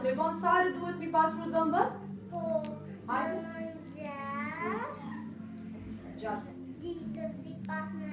întrebăm, sare duet pe pasul zâmbă? Hai. Jazz. Dito si pas